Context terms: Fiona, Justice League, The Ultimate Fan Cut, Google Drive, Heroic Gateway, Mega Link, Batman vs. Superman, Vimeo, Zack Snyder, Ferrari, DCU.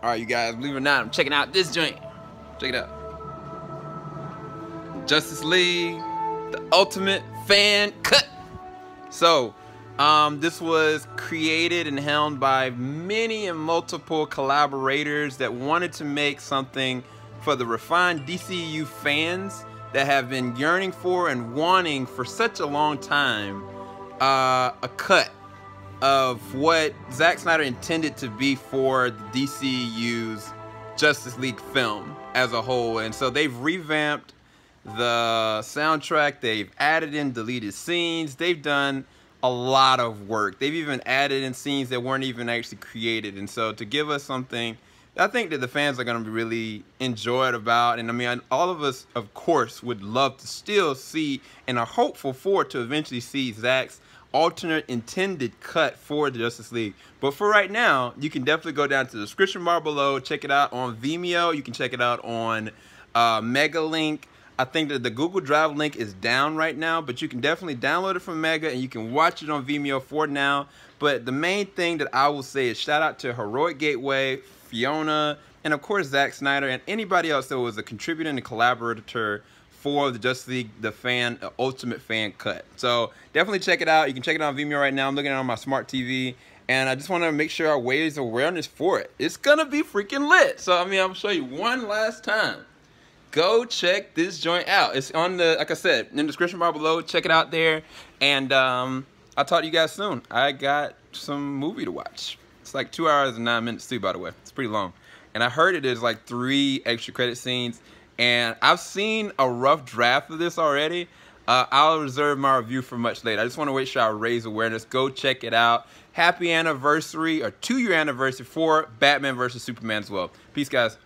All right, you guys, believe it or not, I'm checking out this joint. Check it out. Justice League, the ultimate fan cut. So, this was created and helmed by many and multiple collaborators that wanted to make something for the refined DCU fans that have been yearning for and wanting for such a long time a cut of what Zack Snyder intended to be for the DCU's Justice League film as a whole. And so they've revamped the soundtrack, they've added in deleted scenes, they've done a lot of work. They've even added in scenes that weren't even actually created. And so to give us something I think that the fans are going to be really enjoyed about. And I mean, all of us, of course, would love to still see and are hopeful for to eventually see Zack's alternate intended cut for the Justice League. But for right now, you can definitely go down to the description bar below, check it out on Vimeo, you can check it out on Mega Link. I think that the Google Drive link is down right now, but you can definitely download it from Mega and you can watch it on Vimeo for now. But the main thing that I will say is shout out to Heroic Gateway, Fiona, and of course Zack Snyder and anybody else that was a contributor and a collaborator for the Justice League, the fan, ultimate fan cut. So definitely check it out. You can check it out on Vimeo right now. I'm looking at it on my smart TV, and I just want to make sure I raise awareness for it. It's gonna be freaking lit. So I mean, I'm gonna show you one last time. Go check this joint out. It's on the, like I said, in the description bar below. Check it out there, and I'll talk to you guys soon. I got some movie to watch. It's like 2 hours and 9 minutes too, by the way. It's pretty long. And I heard it is like 3 extra credit scenes. And I've seen a rough draft of this already. I'll reserve my review for much later. I just want to make sure I raise awareness. Go check it out. Happy anniversary, or 2-year anniversary for Batman vs. Superman as well. Peace, guys.